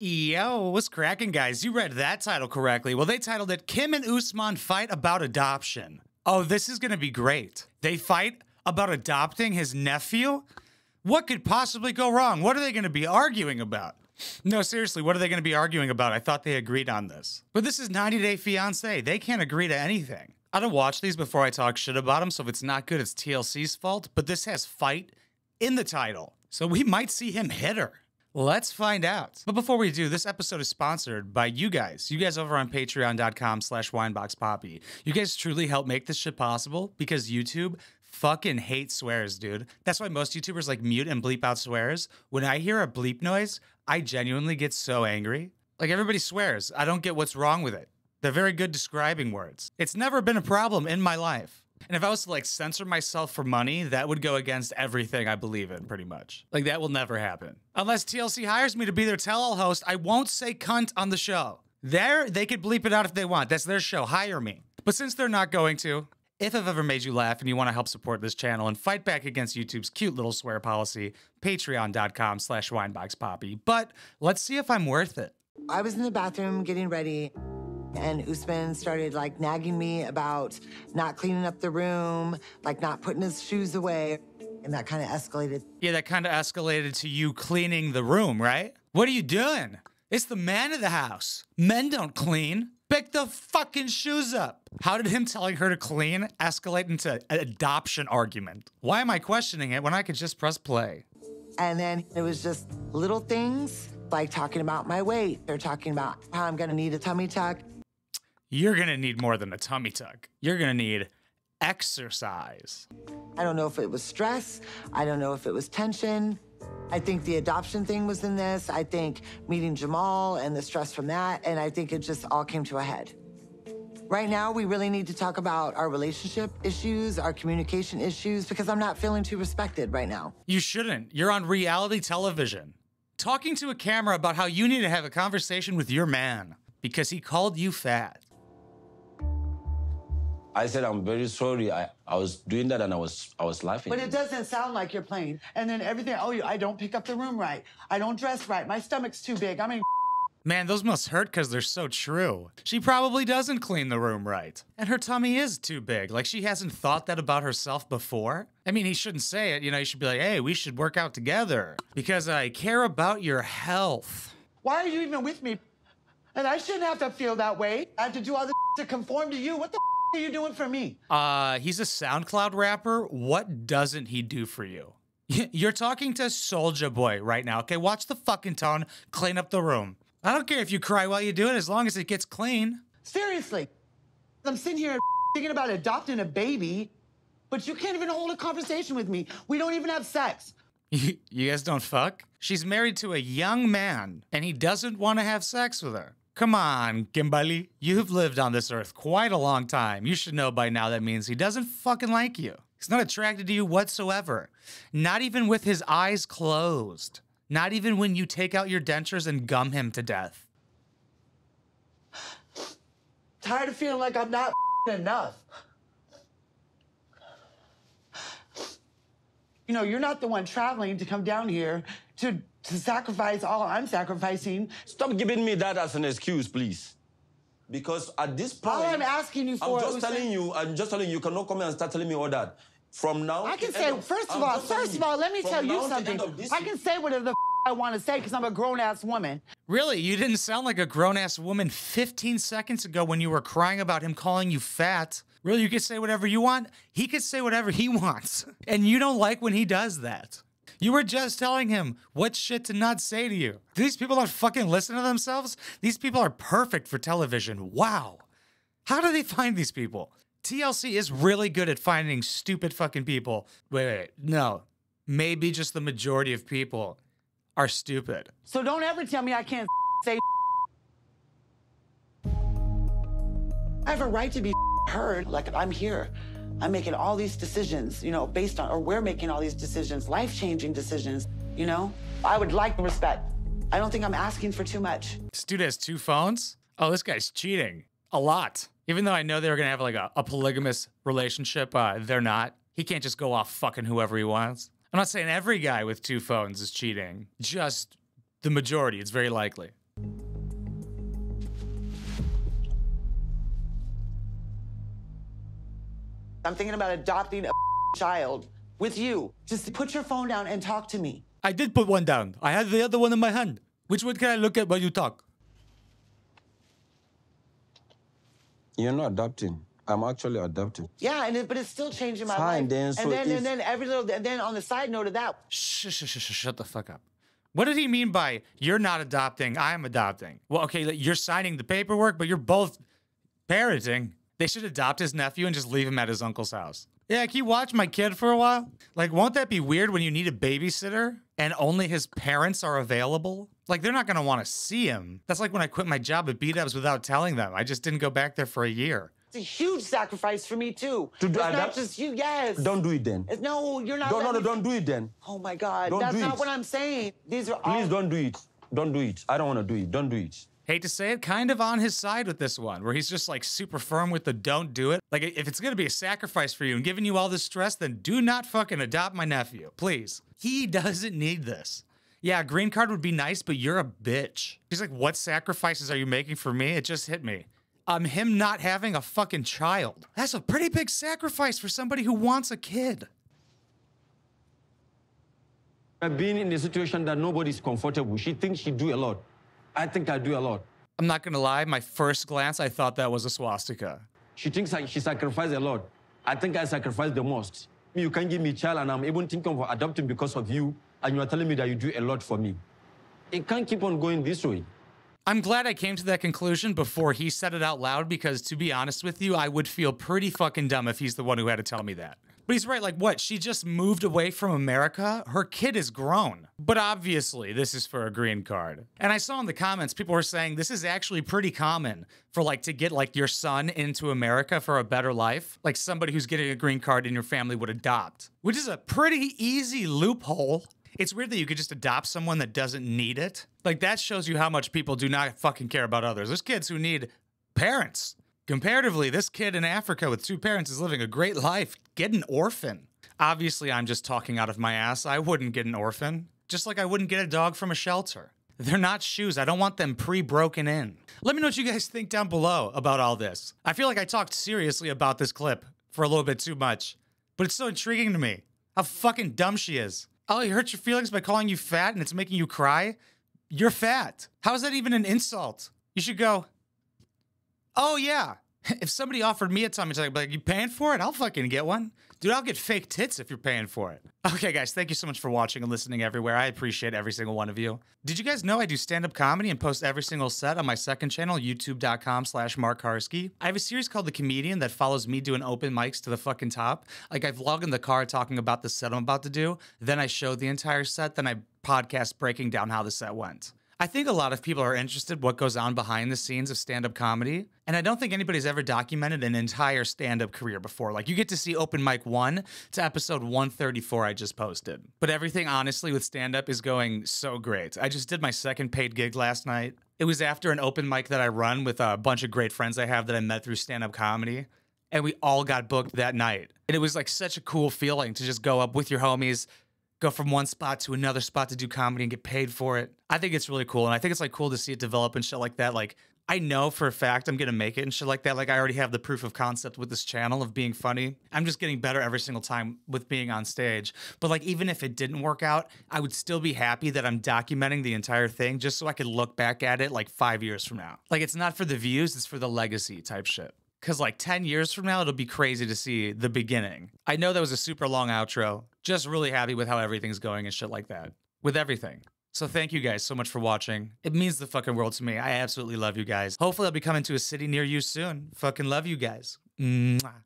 Yo, what's cracking, guys? You read that title correctly. Well, they titled it Kim and Usman Fight About Adoption. Oh, this is gonna be great. They fight about adopting his nephew? What could possibly go wrong? What are they gonna be arguing about? No, seriously, what are they gonna be arguing about? I thought they agreed on this. But this is 90 Day Fiancé. They can't agree to anything. I don't watch these before I talk shit about them, so if it's not good, it's TLC's fault. But this has fight in the title, so we might see him hit her. Let's find out. But before we do, this episode is sponsored by you guys. You guys over on patreon.com/wineboxpapi. You guys truly help make this shit possible because YouTube fucking hates swears, dude. That's why most YouTubers like mute and bleep out swears. When I hear a bleep noise, I genuinely get so angry. Like, everybody swears. I don't get what's wrong with it. They're very good describing words. It's never been a problem in my life. And if I was to, like, censor myself for money, that would go against everything I believe in, pretty much. Like, that will never happen. Unless TLC hires me to be their tell-all host, I won't say cunt on the show. There, they could bleep it out if they want. That's their show. Hire me. But since they're not going to, if I've ever made you laugh and you want to help support this channel and fight back against YouTube's cute little swear policy, patreon.com/wineboxpapi. But let's see if I'm worth it. I was in the bathroom getting ready, and Usman started, like, nagging me about not cleaning up the room, like, not putting his shoes away. And that kind of escalated. Yeah, that kind of escalated to you cleaning the room, right? What are you doing? It's the man of the house. Men don't clean. Pick the fucking shoes up. How did him telling her to clean escalate into an adoption argument? Why am I questioning it when I could just press play? And then it was just little things, like talking about my weight. They're talking about how I'm going to need a tummy tuck. You're gonna need more than a tummy tuck. You're gonna need exercise. I don't know if it was stress. I don't know if it was tension. I think the adoption thing was in this. I think meeting Jamal and the stress from that. And I think it just all came to a head. Right now, we really need to talk about our relationship issues, our communication issues, because I'm not feeling too respected right now. You shouldn't. You're on reality television, talking to a camera about how you need to have a conversation with your man because he called you fat. I said, I'm very sorry. I was doing that and I was laughing. But it doesn't sound like you're playing. And then everything, oh, I don't pick up the room right. I don't dress right. My stomach's too big. I mean, man, those must hurt because they're so true. She probably doesn't clean the room right. And her tummy is too big. Like, she hasn't thought that about herself before. I mean, he shouldn't say it. You know, you should be like, hey, we should work out together because I care about your health. Why are you even with me? And I shouldn't have to feel that way. I have to do all this to conform to you. What the what are you doing for me? He's a SoundCloud rapper. What doesn't he do for you? You're talking to Soulja Boy right now, okay? Watch the fucking tone. Clean up the room. I don't care if you cry while you do it, as long as it gets clean. Seriously. I'm sitting here thinking about adopting a baby, but you can't even hold a conversation with me. We don't even have sex. You guys don't fuck? She's married to a young man, and he doesn't want to have sex with her. Come on, Kimberly. You've lived on this earth quite a long time. You should know by now that means he doesn't fucking like you. He's not attracted to you whatsoever. Not even with his eyes closed. Not even when you take out your dentures and gum him to death. Tired of feeling like I'm not enough. You know, you're not the one traveling to come down here to sacrifice all I'm sacrificing. Stop giving me that as an excuse, please. Because at this point, all I'm asking you for, I'm just telling you, you cannot come here and start telling me all that. From now, I can say, first of all, let me tell you something. I can say whatever the f I want to say because I'm a grown-ass woman. Really? You didn't sound like a grown-ass woman 15 seconds ago when you were crying about him calling you fat. Really, you could say whatever you want. He could say whatever he wants. And you don't like when he does that. You were just telling him what shit to not say to you. Do these people not fucking listen to themselves? These people are perfect for television. Wow. How do they find these people? TLC is really good at finding stupid fucking people. Wait, no. Maybe just the majority of people are stupid. So don't ever tell me I can't say. I have a right to be heard. Like, I'm here. I'm making all these decisions, you know, based on, or we're making all these decisions, life-changing decisions, you know? I would like the respect. I don't think I'm asking for too much. This dude has two phones? Oh, this guy's cheating. A lot. Even though I know they were gonna have like a polygamous relationship, they're not. He can't just go off fucking whoever he wants. I'm not saying every guy with two phones is cheating. Just the majority, it's very likely. I'm thinking about adopting a child with you. Just put your phone down and talk to me. I did put one down. I had the other one in my hand. Which one can I look at while you talk? You're not adopting. I'm actually adopting. Yeah, and it, but it's still changing my life. Then, so and then on the side note of that. Shut the fuck up. What did he mean by you're not adopting, I'm adopting? Well, okay, you're signing the paperwork, but you're both parenting. They should adopt his nephew and just leave him at his uncle's house. Yeah, can you watch my kid for a while? Like, won't that be weird when you need a babysitter and only his parents are available? Like, they're not gonna wanna see him. That's like when I quit my job at B-dubs without telling them. I just didn't go back there for a year. It's a huge sacrifice for me, too. To do, it's not just you, yes. Don't do it, then. It's, no, you're not. Don't do it, then. Oh, my God. That's not what I'm saying. These are all... Please don't do it. Don't do it. I don't want to do it. Don't do it. Hate to say it, kind of on his side with this one, where he's just, like, super firm with the don't do it. Like, if it's going to be a sacrifice for you and giving you all this stress, then do not fucking adopt my nephew, please. He doesn't need this. Yeah, a green card would be nice, but you're a bitch. He's like, what sacrifices are you making for me? It just hit me. Him not having a fucking child. That's a pretty big sacrifice for somebody who wants a kid. I've been in a situation that nobody's comfortable. She thinks she do a lot. I think I do a lot. I'm not gonna lie, my first glance, I thought that was a swastika. She thinks she sacrificed a lot. I think I sacrificed the most. You can't give me a child and I'm even thinking of adopting because of you, and you are telling me that you do a lot for me. It can't keep on going this way. I'm glad I came to that conclusion before he said it out loud, because to be honest with you, I would feel pretty fucking dumb if he's the one who had to tell me that. But he's right, like what? She just moved away from America? Her kid is grown. But obviously, this is for a green card. And I saw in the comments, people were saying this is actually pretty common for like to get like your son into America for a better life. Like somebody who's getting a green card in your family would adopt, which is a pretty easy loophole. It's weird that you could just adopt someone that doesn't need it. Like, that shows you how much people do not fucking care about others. There's kids who need parents. Comparatively, this kid in Africa with two parents is living a great life. Get an orphan. Obviously, I'm just talking out of my ass. I wouldn't get an orphan. Just like I wouldn't get a dog from a shelter. They're not shoes. I don't want them pre-broken in. Let me know what you guys think down below about all this. I feel like I talked seriously about this clip for a little bit too much, but it's so intriguing to me how fucking dumb she is. Oh, you hurt your feelings by calling you fat and it's making you cry? You're fat. How is that even an insult? You should go, oh yeah. If somebody offered me a tummy tuck, I'd be like, you paying for it? I'll fucking get one. Dude, I'll get fake tits if you're paying for it. Okay, guys, thank you so much for watching and listening everywhere. I appreciate every single one of you. Did you guys know I do stand-up comedy and post every single set on my second channel, youtube.com/Markarski? I have a series called The Comedian that follows me doing open mics to the fucking top. Like, I vlog in the car talking about the set I'm about to do, then I show the entire set, then I podcast breaking down how the set went. I think a lot of people are interested what goes on behind the scenes of stand-up comedy, and I don't think anybody's ever documented an entire stand-up career before. Like, you get to see Open Mic 1 to episode 134 I just posted. But everything, honestly, with stand-up is going so great. I just did my second paid gig last night. It was after an open mic that I run with a bunch of great friends I have that I met through stand-up comedy, and we all got booked that night. And it was, like, such a cool feeling to just go up with your homies, go from one spot to another spot to do comedy and get paid for it. I think it's really cool. And I think it's like cool to see it develop and shit like that. Like, I know for a fact I'm gonna make it and shit like that. Like, I already have the proof of concept with this channel of being funny. I'm just getting better every single time with being on stage. But like, even if it didn't work out, I would still be happy that I'm documenting the entire thing just so I could look back at it like 5 years from now. Like, it's not for the views, it's for the legacy type shit. Cause like 10 years from now, it'll be crazy to see the beginning. I know that was a super long outro. Just really happy with how everything's going and shit like that. With everything. So thank you guys so much for watching. It means the fucking world to me. I absolutely love you guys. Hopefully I'll be coming to a city near you soon. Fucking love you guys. Mwah.